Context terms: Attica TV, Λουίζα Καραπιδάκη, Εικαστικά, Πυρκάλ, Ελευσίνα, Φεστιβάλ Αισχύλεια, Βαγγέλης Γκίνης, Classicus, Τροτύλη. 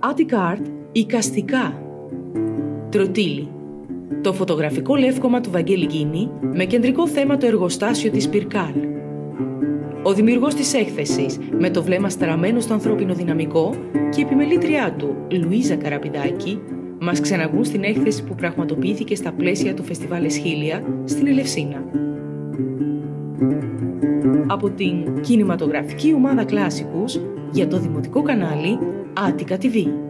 Attica Art, Εικαστικά. Τροτύλη. Το φωτογραφικό λεύκομα του Βαγγέλη Γκίνη με κεντρικό θέμα το εργοστάσιο της Πυρκάλ. Ο δημιουργός της έκθεσης, με το βλέμμα στραμμένο στο ανθρώπινο δυναμικό, και η επιμελήτριά του, Λουίζα Καραπιδάκη, μας ξαναγούν στην έκθεση που πραγματοποιήθηκε στα πλαίσια του Φεστιβάλ Αισχύλεια στην Ελευσίνα. Από την κινηματογραφική ομάδα Classicus για το δημοτικό κανάλι Attica TV.